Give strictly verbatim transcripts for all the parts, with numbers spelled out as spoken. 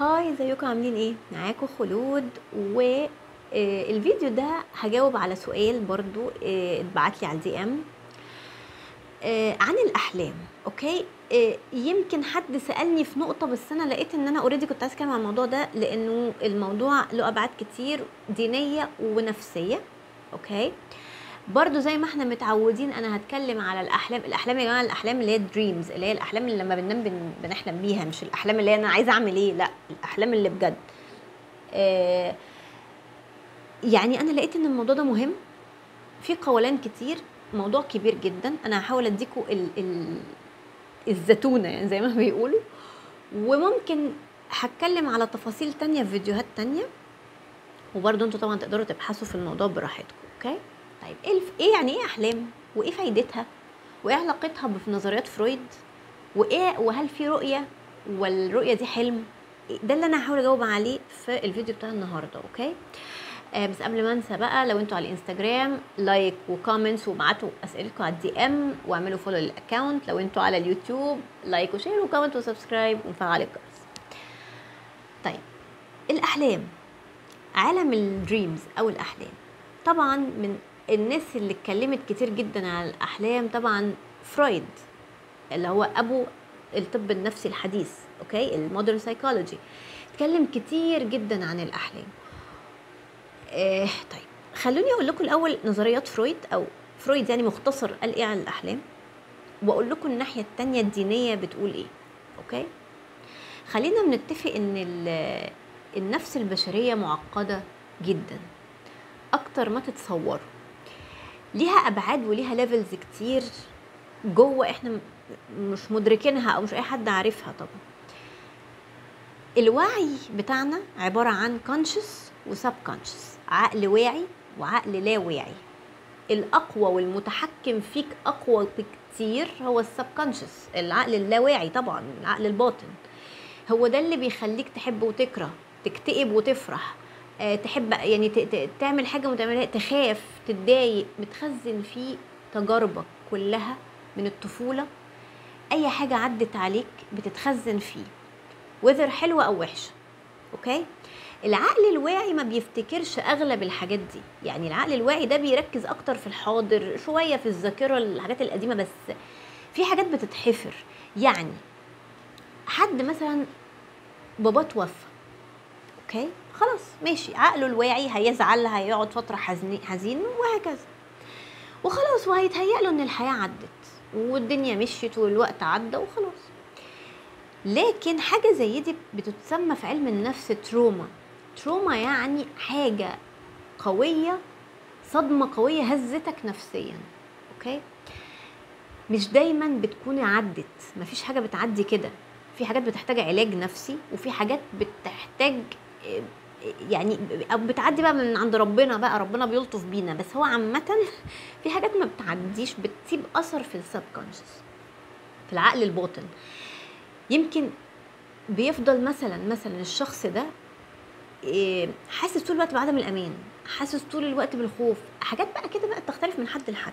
هاي، ازيكم عاملين ايه؟ معاكم خلود، والفيديو ده هجاوب على سؤال برضو اتبعتلي على الدي ام عن الاحلام. اوكي، يمكن حد سالني في نقطه، بس انا لقيت ان انا اوريدي كنت عايزه اتكلم عن الموضوع ده لانه الموضوع له ابعاد كتير دينيه ونفسيه. اوكي، برضو زي ما احنا متعودين انا هتكلم على الاحلام. الاحلام يا جماعه الاحلام اللي هي دريمز، اللي هي الاحلام اللي لما بننام بنحلم بيها، مش الاحلام اللي انا عايزه اعمل ايه، لا الاحلام اللي بجد. آه يعني انا لقيت ان الموضوع ده مهم، في قولان كتير، موضوع كبير جدا. انا هحاول اديكم ال ال الزتونه يعني زي ما بيقولوا، وممكن هتكلم على تفاصيل تانية في فيديوهات تانية، وبرضو انتوا طبعا تقدروا تبحثوا في الموضوع براحتكم. اوكي، طيب ايه ايه يعني ايه احلام، وايه فايدتها، وايه علاقتها بنظريات فرويد، وايه وهل في رؤيه والرؤيه دي حلم؟ ده اللي انا هحاول اجاوب عليه في الفيديو بتاع النهارده. اوكي، آه بس قبل ما انسى بقى، لو انتوا على الانستجرام لايك وكومنتس، وابعتوا اسئلتكم على الدي ام، واعملوا فولو للاكونت. لو انتوا على اليوتيوب لايك وشير وكومنت وسبسكرايب وفعل الجرس. طيب الاحلام، عالم الدريمز او الاحلام، طبعا من الناس اللي اتكلمت كتير جدا على الاحلام طبعا فرويد، اللي هو ابو الطب النفسي الحديث، اوكي، المودرن سايكولوجي، اتكلم كتير جدا عن الاحلام. آه طيب، خلوني اقول لكم الاول نظريات فرويد، او فرويد يعني مختصر قال ايه عن الاحلام، واقول لكم الناحيه الثانيه الدينيه بتقول ايه. اوكي، خلينا بنتفق ان النفس البشريه معقده جدا اكتر ما تتصوروا، ليها ابعاد وليها ليفلز كتير جوه احنا مش مدركينها او مش اي حد عارفها. طبعا الوعي بتاعنا عباره عن كونشس وسب كونشس، عقل واعي وعقل لا واعي. الاقوى والمتحكم فيك اقوى بكتير هو السب كونشس، العقل اللاواعي، طبعا العقل الباطن، هو ده اللي بيخليك تحب وتكره، تكتئب وتفرح، تحب يعني تعمل حاجه وتعملها، تخاف، تتضايق، متخزن في تجاربك كلها من الطفوله. اي حاجه عدت عليك بتتخزن فيه، وذر حلوه او وحشه. اوكي، العقل الواعي ما بيفتكرش اغلب الحاجات دي، يعني العقل الواعي ده بيركز اكتر في الحاضر، شويه في الذاكره، الحاجات القديمه، بس في حاجات بتتحفر. يعني حد مثلا باباه توفى، اوكي خلاص ماشي، عقله الواعي هيزعل، هيقعد فتره حزين وهكذا، وخلاص، وهيتهيأ له ان الحياه عدت والدنيا مشيت والوقت عدى وخلاص. لكن حاجه زي دي بتتسمى في علم النفس تروما. تروما يعني حاجه قويه، صدمه قويه هزتك نفسيا. اوكي، مش دايما بتكون عدت، مفيش حاجه بتعدي كده، في حاجات بتحتاج علاج نفسي، وفي حاجات بتحتاج يعني او بتعدي بقى من عند ربنا، بقى ربنا بيلطف بينا، بس هو عامه في حاجات ما بتعديش، بتسيب اثر في السبكونشس، في العقل الباطن. يمكن بيفضل مثلا مثلا الشخص ده حاسس طول الوقت بعدم الامان، حاسس طول الوقت بالخوف، حاجات بقى كده بقى بتختلف من حد لحد.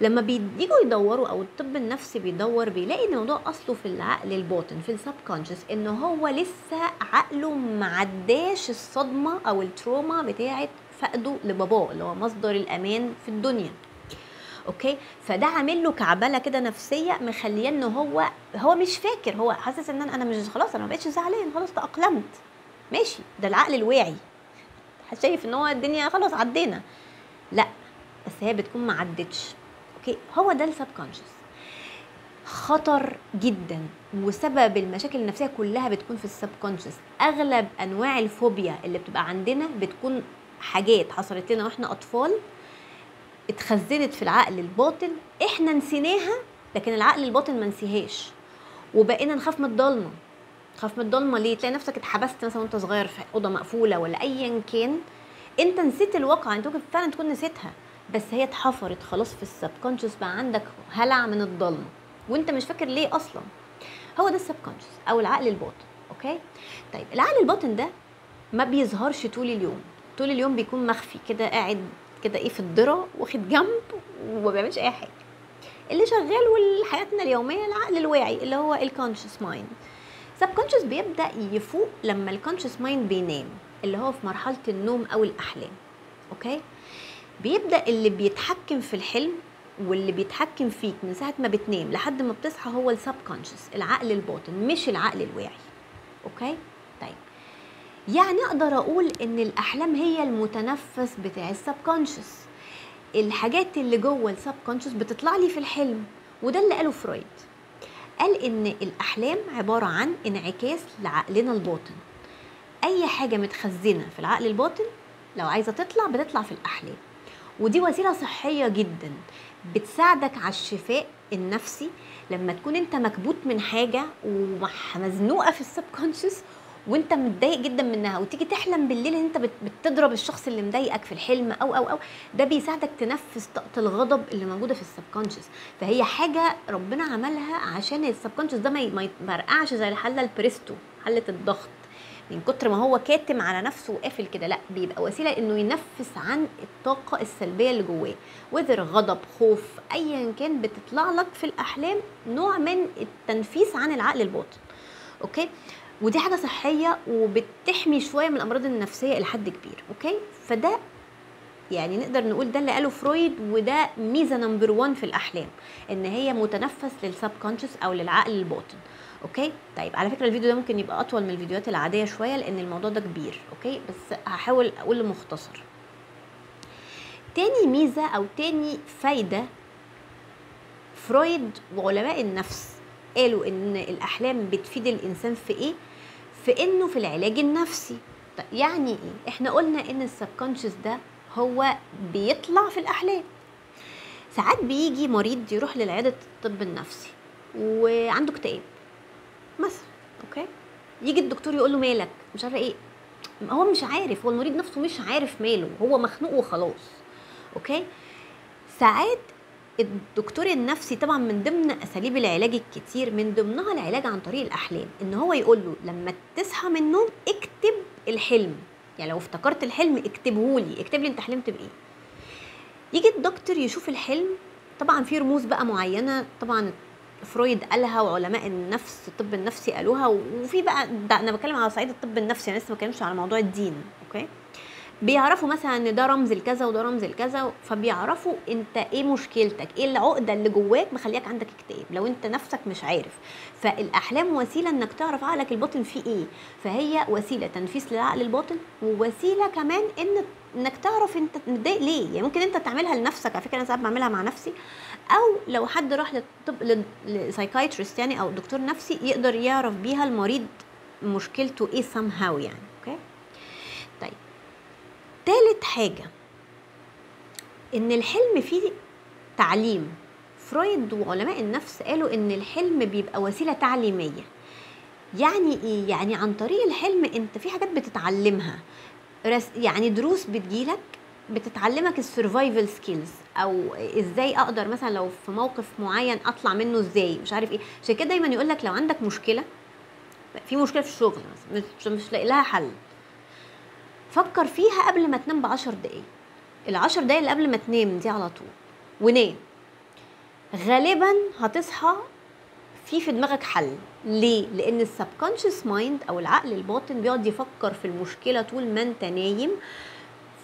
لما بييجوا يدوروا او الطب النفسي بيدور، بيلاقي ان الموضوع اصله في العقل الباطن، في السبكونشس، ان هو لسه عقله معداش الصدمه او التروما بتاعه فقده لباباه اللي هو مصدر الامان في الدنيا. اوكي، فده عامل له كعبله كده نفسيه، مخليه ان هو هو مش فاكر، هو حاسس ان انا مش، خلاص انا ما بقتش زعلان، خلاص تاقلمت ماشي، ده العقل الواعي شايف ان هو الدنيا خلاص عدينا، لا بس هي بتكون ما عدتش. اوكي، هو ده السبكونشس، خطر جدا، وسبب المشاكل النفسيه كلها بتكون في السبكونشس. اغلب انواع الفوبيا اللي بتبقى عندنا بتكون حاجات حصلت لنا واحنا اطفال، اتخزنت في العقل الباطن، احنا نسيناها لكن العقل الباطن ما نسيهاش، وبقينا نخاف من الضلمه. نخاف من الضلمه ليه؟ تلاقي نفسك اتحبست مثلا وانت صغير في اوضه مقفوله ولا ايا كان، انت نسيت الواقع، انت ممكن فعلا تكون نسيتها، بس هي اتحفرت خلاص في السبكونشس، بقى عندك هلع من الضلمه وانت مش فاكر ليه اصلا. هو ده السبكونشس او العقل الباطن. اوكي، طيب العقل الباطن ده ما بيظهرش طول اليوم، طول اليوم بيكون مخفي كده، قاعد كده ايه في الدره، واخد جنب وما بيعملش اي حاجه. اللي شغال والحياتنا اليوميه العقل الواعي اللي هو الكونشس مايند، subconscious بيبدا يفوق لما الكونشس مايند بينام، اللي هو في مرحله النوم او الاحلام. اوكي، بيبدا اللي بيتحكم في الحلم واللي بيتحكم فيك من ساعه ما بتنام لحد ما بتصحى هو السبكونشس، العقل الباطن مش العقل الواعي. اوكي طيب، يعني اقدر اقول ان الاحلام هي المتنفس بتاع السبكونشس، الحاجات اللي جوه السبكونشس بتطلع لي في الحلم. وده اللي قاله فرويد، قال ان الاحلام عباره عن انعكاس لعقلنا الباطن، اي حاجه متخزنه في العقل الباطن لو عايزه تطلع بتطلع في الاحلام. ودي وسيله صحيه جدا بتساعدك على الشفاء النفسي لما تكون انت مكبوت من حاجه ومزنوقه في السبكونشس وانت متضايق جدا منها، وتيجي تحلم بالليل ان انت بتضرب الشخص اللي مضايقك في الحلم او او او ده بيساعدك تنفس طاقه الغضب اللي موجوده في السبكونشس. فهي حاجه ربنا عملها عشان السبكونشس ده ما يمرقعش زي الحله البريستو، حله الضغط، من كتر ما هو كاتم على نفسه وقافل كده، لا بيبقى وسيله انه ينفس عن الطاقه السلبيه اللي جواه، وذر غضب، خوف، ايا كان بتطلع لك في الاحلام نوع من التنفيس عن العقل الباطن. اوكي، ودي حاجه صحيه وبتحمي شويه من الامراض النفسيه لحد كبير. اوكي، فده يعني نقدر نقول ده اللي قاله فرويد، وده ميزه نمبر واحد في الاحلام، ان هي متنفس للسبكونشس او للعقل الباطن. اوكي طيب، على فكره الفيديو ده ممكن يبقى اطول من الفيديوهات العاديه شويه لان الموضوع ده كبير. اوكي بس هحاول اقول مختصر. تاني ميزه او تاني فايده فرويد وعلماء النفس قالوا ان الاحلام بتفيد الانسان في ايه؟ في انه في العلاج النفسي. طيب يعني ايه؟ احنا قلنا ان السبكونشس ده هو بيطلع في الاحلام. ساعات بيجي مريض يروح للعياده الطب النفسي وعنده اكتئاب مثلا، اوكي؟ يجي الدكتور يقول له مالك؟ مش عارفه ايه، هو مش عارف، هو المريض نفسه مش عارف ماله، هو مخنوق وخلاص. اوكي؟ ساعات الدكتور النفسي طبعا من ضمن اساليب العلاج الكتير من ضمنها العلاج عن طريق الاحلام، ان هو يقول له لما تصحى من النوم اكتب الحلم، يعني لو افتكرت الحلم اكتبهولي، اكتب لي انت حلمت بايه. يجي الدكتور يشوف الحلم، طبعا في رموز بقى معينه طبعا فرويد قالها وعلماء النفس الطب النفسي قالوها، وفي بقى انا بتكلم على صعيد الطب النفسي، انا لسه ما بتكلمش على موضوع الدين. اوكي، بيعرفوا مثلا ان ده رمز لكذا وده رمز لكذا، فبيعرفوا انت ايه مشكلتك، ايه العقده اللي جواك مخليك عندك اكتئاب لو انت نفسك مش عارف. فالاحلام وسيله انك تعرف عقلك الباطن فيه ايه، فهي وسيله تنفيس للعقل الباطن، ووسيله كمان ان انك تعرف انت متضايق ليه، يعني ممكن انت تعملها لنفسك. على فكره انا ساعات بعملها مع نفسي، او لو حد راح للطب لسايكايتريست يعني او دكتور نفسي يقدر يعرف بيها المريض مشكلته ايه somehow يعني. اوكي طيب، تالت حاجة إن الحلم فيه تعليم. فرويد وعلماء النفس قالوا إن الحلم بيبقى وسيلة تعليمية. يعني إيه؟ يعني عن طريق الحلم أنت في حاجات بتتعلمها، يعني دروس بتجيلك بتتعلمك السرفايفل سكيلز، أو إزاي أقدر مثلا لو في موقف معين أطلع منه إزاي، مش عارف إيه. عشان كده دايما يقولك لو عندك مشكلة، في مشكلة في الشغل مثلا مش, مش لاقي لها حل، فكر فيها قبل ما تنام بعشر دقايق، العشر دقايق اللي قبل ما تنام دي على طول ونام، غالبا هتصحى في في دماغك حل. ليه؟ لان السبكونشس مايند او العقل الباطن بيقعد يفكر في المشكله طول ما انت نايم،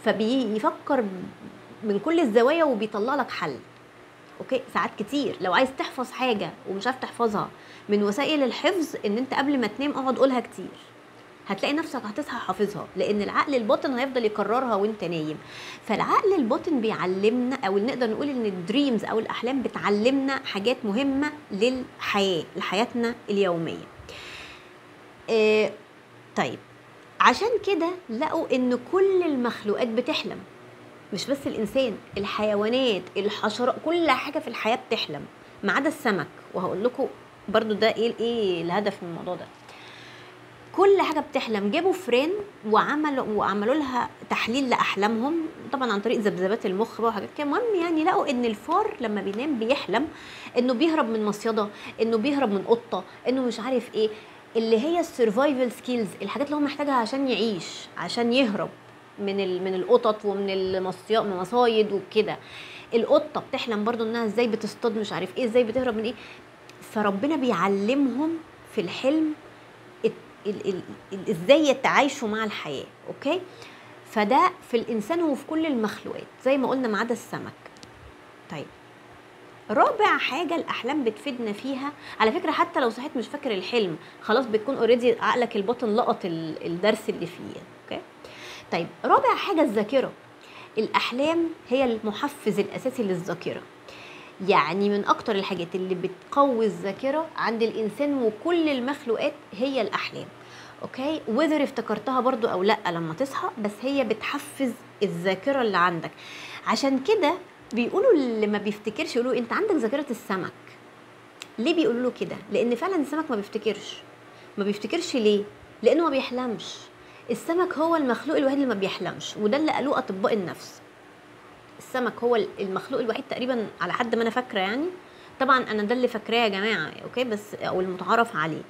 فبيفكر من كل الزوايا وبيطلع لك حل. اوكي، ساعات كتير لو عايز تحفظ حاجه ومش عارف تحفظها، من وسائل الحفظ ان انت قبل ما تنام اقعد قولها كتير، هتلاقي نفسك هتصحى حافظها، لان العقل الباطن هيفضل يكررها وانت نايم. فالعقل الباطن بيعلمنا، او نقدر نقول ان الدريمز او الاحلام بتعلمنا حاجات مهمه للحياه، لحياتنا اليوميه. آه طيب، عشان كده لقوا ان كل المخلوقات بتحلم، مش بس الانسان، الحيوانات، الحشرات، كل حاجه في الحياه بتحلم ما عدا السمك، وهقول لكم برضو ده ايه ايه الهدف من الموضوع ده. كل حاجه بتحلم. جابوا فران وعملوا وعملوا لها تحليل لاحلامهم طبعا عن طريق ذبذبات المخ بقى وحاجات كده. المهم يعني لقوا ان الفار لما بينام بيحلم انه بيهرب من مصيده، انه بيهرب من قطه، انه مش عارف ايه، اللي هي السرفايفل سكيلز، الحاجات اللي هو محتاجها عشان يعيش، عشان يهرب من من القطط ومن المصايد وكده. القطه بتحلم برضو انها ازاي بتصطاد، مش عارف ايه، ازاي بتهرب من ايه. فربنا بيعلمهم في الحلم ازاي يتعايشوا مع الحياه. اوكي، فده في الانسان وفي كل المخلوقات زي ما قلنا ما عدا السمك. طيب رابع حاجه الاحلام بتفيدنا فيها على فكره، حتى لو صحيت مش فاكر الحلم خلاص بتكون اوريدي عقلك الباطن لقط الدرس اللي فيه. اوكي طيب رابع حاجه الذاكره. الاحلام هي المحفز الاساسي للذاكره، يعني من اكتر الحاجات اللي بتقوي الذاكره عند الانسان وكل المخلوقات هي الاحلام. اوكي، وذر افتكرتها برضو او لا لما تصحى، بس هي بتحفز الذاكره اللي عندك. عشان كده بيقولوا اللي ما بيفتكرش يقولوا انت عندك ذاكره السمك. ليه بيقولوا له كده؟ لان فعلا السمك ما بيفتكرش. ما بيفتكرش ليه؟ لانه ما بيحلمش. السمك هو المخلوق الوحيد اللي ما بيحلمش، وده اللي قالوه اطباء النفس. السمك هو المخلوق الوحيد تقريبا على حد ما انا فاكره، يعني طبعا انا ده اللي فاكراه يا جماعه، اوكي، بس او المتعارف عليه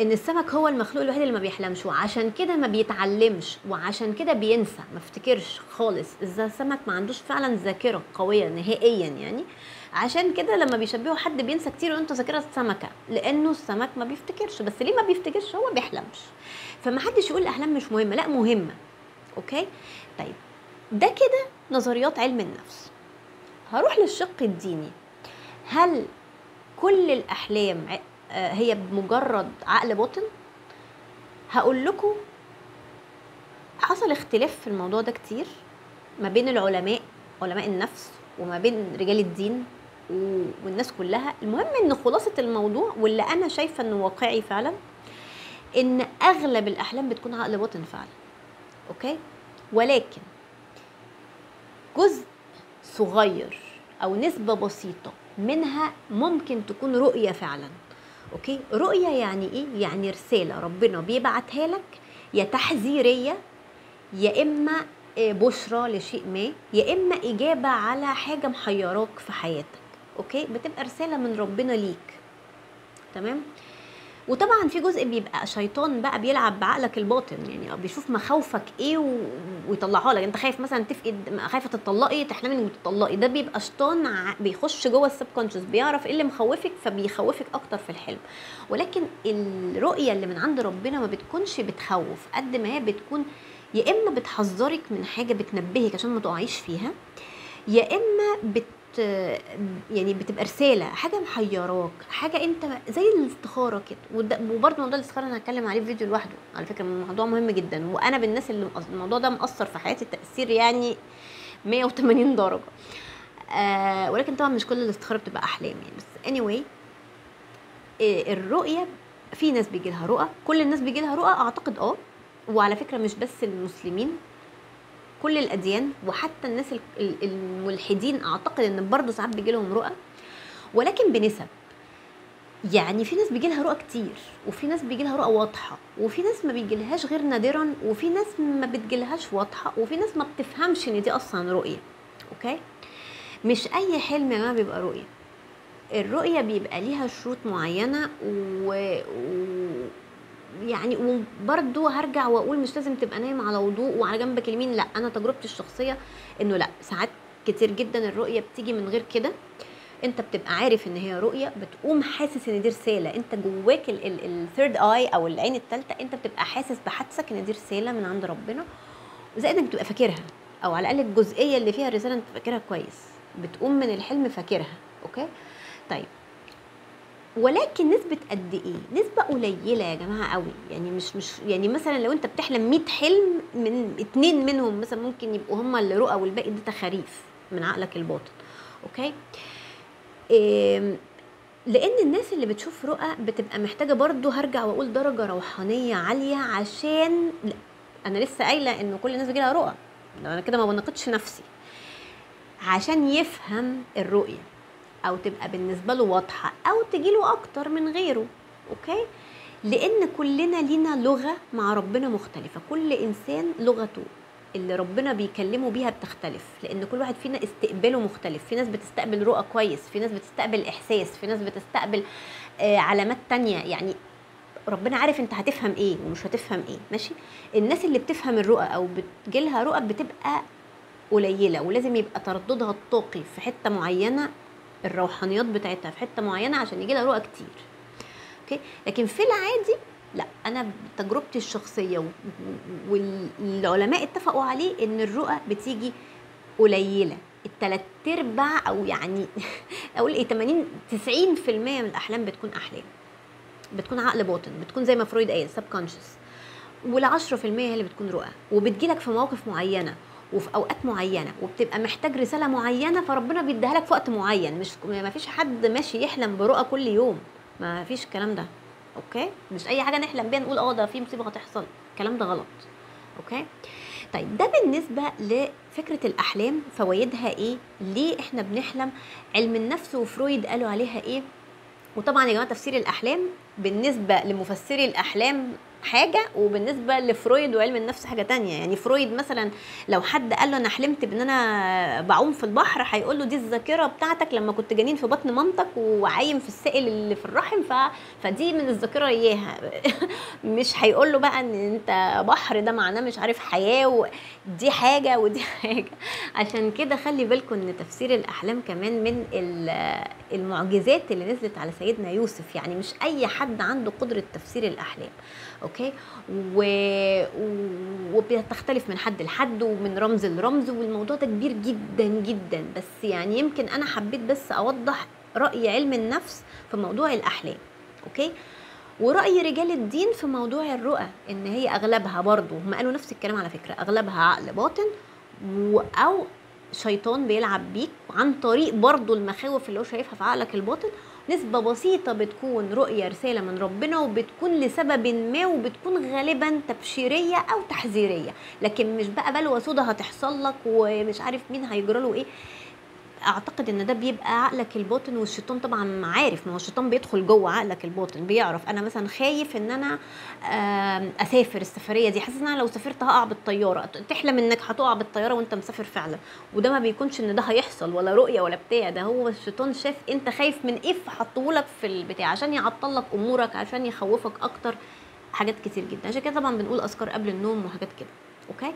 ان السمك هو المخلوق الوحيد اللي ما بيحلمش، وعشان كده ما بيتعلمش، وعشان كده بينسى، ما افتكرش خالص. اذا السمك ما عندوش فعلا ذاكره قويه نهائيا، يعني عشان كده لما بيشبهوا حد بينسى كتير وانتوا ذاكره السمكه، لانه السمك ما بيفتكرش. بس ليه ما بيفتكرش؟ هو ما بيحلمش. فما حدش يقول الاحلام مش مهمه، لا مهمه. اوكي طيب ده كده نظريات علم النفس. هروح للشق الديني. هل كل الاحلام هي بمجرد عقل باطن؟ هقول لكم حصل اختلاف في الموضوع ده كتير ما بين العلماء، علماء النفس، وما بين رجال الدين والناس كلها. المهم ان خلاصه الموضوع واللي انا شايفه انه واقعي فعلا ان اغلب الاحلام بتكون عقل باطن فعلا. اوكي، ولكن جزء صغير او نسبه بسيطه منها ممكن تكون رؤيه فعلا. اوكي، رؤيه يعني ايه؟ يعني رساله ربنا بيبعتها لك، يا تحذيريه يا اما بشرى لشيء ما، يا اما اجابه على حاجه محيراك في حياتك. اوكي، بتبقى رساله من ربنا ليك، تمام. وطبعا في جزء بيبقى شيطان بقى بيلعب بعقلك الباطن، يعني بيشوف مخاوفك ايه ويطلعها لك. انت خايف مثلا تفقد، خايفه تتطلقي، تحلمي انك بتطلقي، ده بيبقى شيطان بيخش جوه السبكونشس، بيعرف ايه اللي مخوفك فبيخوفك اكتر في الحلم. ولكن الرؤيه اللي من عند ربنا ما بتكونش بتخوف قد ما هي بتكون يا اما بتحذرك من حاجه، بتنبهك عشان ما تقعيش فيها، يا اما بت يعني بتبقى رساله، حاجه محيراك، حاجه انت زي الاستخاره كده. وبرده موضوع الاستخاره انا هتكلم عليه في فيديو لوحده على فكره، الموضوع مهم جدا، وانا بالناس اللي الموضوع ده مأثر في حياتي تأثير يعني مية وتمانين درجه. آه ولكن طبعا مش كل الاستخاره بتبقى احلام يعني، بس اني anyway آه الرؤيه في ناس بيجي لها رؤى، كل الناس بيجي لها رؤى اعتقد. اه وعلى فكره مش بس المسلمين، كل الاديان، وحتى الناس الملحدين اعتقد ان برضه ساعات بيجي لهم رؤى، ولكن بنسب. يعني في ناس بيجي لها رؤى كتير، وفي ناس بيجي لها رؤى واضحه، وفي ناس ما بيجيلهاش غير نادرا، وفي ناس ما بتجيلهاش واضحه، وفي ناس ما بتفهمش ان دي اصلا رؤيه. اوكي، مش اي حلم يا جماعه بيبقى رؤيه. الرؤيه بيبقى ليها شروط معينه و... و... يعني وبرده هرجع واقول مش لازم تبقى نايم على وضوء وعلى جنبك اليمين، لا، انا تجربتي الشخصيه انه لا، ساعات كتير جدا الرؤيه بتيجي من غير كده، انت بتبقى عارف ان هي رؤيه، بتقوم حاسس ان دي رساله، انت جواك الثيرد اي او العين الثالثه، انت بتبقى حاسس بحدسك ان دي رساله من عند ربنا، زائد انك بتبقى فاكرها، او على الاقل الجزئيه اللي فيها الرساله انت فاكرها كويس، بتقوم من الحلم فاكرها. اوكي طيب، ولكن نسبة قد ايه؟ نسبة قليلة يا جماعة قوي، يعني مش مش يعني مثلا لو انت بتحلم مية حلم، من اتنين منهم مثلا ممكن يبقوا هما اللي رؤى، والباقي ده تخاريف من عقلك الباطن. اوكي؟ إيه، لأن الناس اللي بتشوف رؤى بتبقى محتاجة برضه هرجع واقول درجة روحانية عالية، عشان لا، أنا لسه قايلة إن كل الناس بيجي لها رؤى، أنا كده ما بناقضش نفسي، عشان يفهم الرؤية او تبقى بالنسبه له واضحه او تجيله اكتر من غيره. اوكي، لان كلنا لينا لغه مع ربنا مختلفه، كل انسان لغته اللي ربنا بيكلمه بيها بتختلف، لان كل واحد فينا استقباله مختلف. في ناس بتستقبل رؤى كويس، في ناس بتستقبل احساس، في ناس بتستقبل آه علامات تانية، يعني ربنا عارف انت هتفهم ايه ومش هتفهم ايه. ماشي، الناس اللي بتفهم الرؤى او بتجيلها رؤى بتبقى قليله، ولازم يبقى ترددها الطاقي في حته معينه، الروحانيات بتاعتها في حته معينه عشان يجي لها رؤى كتير. اوكي، لكن في العادي لا، انا تجربتي الشخصيه والعلماء اتفقوا عليه ان الرؤى بتيجي قليله، الثلاث ارباع او يعني اقول ايه ثمانين تسعين بالمية من الاحلام بتكون احلام، بتكون عقل باطن، بتكون زي ما فرويد قال سبكونشس، وال10% هي اللي بتكون رؤى، وبتجيلك في مواقف معينه وفي اوقات معينه، وبتبقى محتاج رساله معينه فربنا بيديها لك في وقت معين. مش ما فيش حد ماشي يحلم برؤى كل يوم، ما فيش الكلام ده، اوكي؟ مش اي حاجه نحلم بيها نقول اه ده في مصيبه هتحصل، الكلام ده غلط، اوكي؟ طيب ده بالنسبه لفكره الاحلام، فوائدها ايه؟ ليه احنا بنحلم؟ علم النفس وفرويد قالوا عليها ايه؟ وطبعا يا جماعه تفسير الاحلام بالنسبه لمفسري الاحلام حاجه، وبالنسبه لفرويد وعلم النفس حاجه تانية. يعني فرويد مثلا لو حد قال له انا حلمت بان انا بعوم في البحر، هيقول له دي الذاكره بتاعتك لما كنت جنين في بطن مامتك وعايم في السائل اللي في الرحم، ف... فدي من الذاكره اياها. مش هيقول له بقى ان انت بحر ده معناه مش عارف حياه، ودي حاجه ودي حاجه. عشان كده خلي بالكم ان تفسير الاحلام كمان من المعجزات اللي نزلت على سيدنا يوسف، يعني مش اي حد عنده قدره تفسير الاحلام، اوكي؟ و... وبتختلف من حد لحد ومن رمز لرمز، والموضوع ده كبير جدا جدا، بس يعني يمكن انا حبيت بس اوضح راي علم النفس في موضوع الاحلام، اوكي؟ وراي رجال الدين في موضوع الرؤى ان هي اغلبها برضو هم قالوا نفس الكلام على فكره، اغلبها عقل باطن و... او شيطان بيلعب بيك عن طريق برضو المخاوف اللي هو شايفها في عقلك الباطن. نسبة بسيطة بتكون رؤية رسالة من ربنا، وبتكون لسبب ما، وبتكون غالبا تبشيرية أو تحذيرية، لكن مش بقى بلوة سودا هتحصل لك ومش عارف مين هيجرى له إيه. أعتقد إن ده بيبقى عقلك الباطن، والشيطان طبعا عارف، ما هو الشيطان بيدخل جوه عقلك الباطن، بيعرف أنا مثلا خايف إن أنا أسافر السفرية دي، حاسس إن أنا لو سافرت هقع بالطيارة، تحلم إنك هتقع بالطيارة وأنت مسافر فعلا، وده ما بيكونش إن ده هيحصل ولا رؤية ولا بتاع، ده هو الشيطان شاف أنت خايف من إيه فحطهولك في البتاع عشان يعطل لك أمورك، عشان يخوفك أكتر، حاجات كتير جدا. عشان كده طبعا بنقول أذكار قبل النوم وحاجات كده، أوكي؟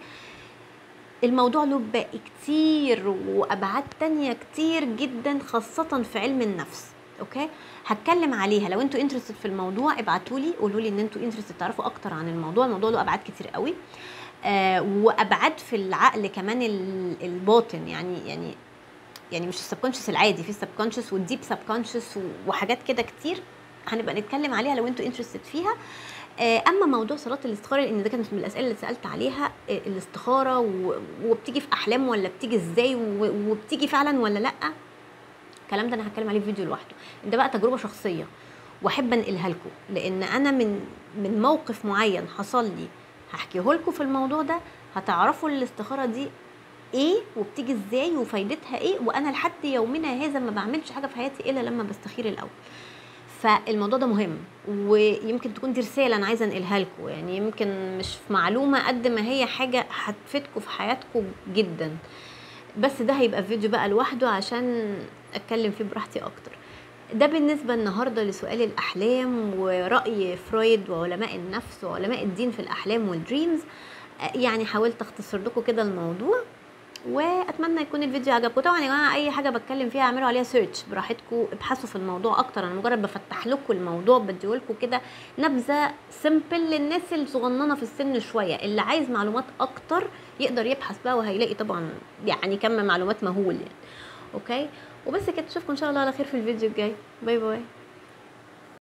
الموضوع له باقي كتير وابعاد تانية كتير جدا، خاصة في علم النفس، اوكي؟ هتكلم عليها، لو انتوا انترستد في الموضوع ابعتولي قولوا لي ان انتوا انترستد تعرفوا اكتر عن الموضوع، الموضوع له ابعاد كتير قوي، آه وابعاد في العقل كمان الباطن، يعني يعني يعني مش السبكونشس العادي، في السبكونشس والديب سبكونشس وحاجات كده كتير هنبقى نتكلم عليها لو انتوا انترستد فيها. اما موضوع صلاه الاستخاره، لان ده كانت من الاسئله اللي سالت عليها، الاستخاره وبتيجي في احلام ولا بتيجي ازاي وبتيجي فعلا ولا لا، الكلام ده انا هتكلم عليه في فيديو لوحده، ده بقى تجربه شخصيه واحب انقلها لكم، لان انا من من موقف معين حصل لي هحكيه لكم في الموضوع ده، هتعرفوا الاستخاره دي ايه وبتيجي ازاي وفايدتها ايه، وانا لحد يومنا هذا ما بعملش حاجه في حياتي الا لما بستخير الاول، فالموضوع ده مهم، ويمكن تكون دي رساله انا عايزه انقلها لكم، يعني يمكن مش معلومه قد ما هي حاجه هتفيدكم في حياتكم جدا، بس ده هيبقى في فيديو بقى لوحده عشان اتكلم فيه براحتي اكتر. ده بالنسبه النهارده لسؤال الاحلام وراي فرويد وعلماء النفس وعلماء الدين في الاحلام والدريمز، يعني حاولت اختصر لكم كده الموضوع، واتمنى يكون الفيديو عجبكم. طبعا يا جماعه اي حاجه بتكلم فيها اعملوا عليها سيرش براحتكم، ابحثوا في الموضوع اكتر، انا مجرد بفتح لكم الموضوع، بديهولكم كده نبذه سمبل للناس الصغننه في السن شويه، اللي عايز معلومات اكتر يقدر يبحث بقى وهيلاقي طبعا يعني كم معلومات مهول يعني، اوكي؟ وبس كده، اشوفكم ان شاء الله على خير في الفيديو الجاي، باي باي.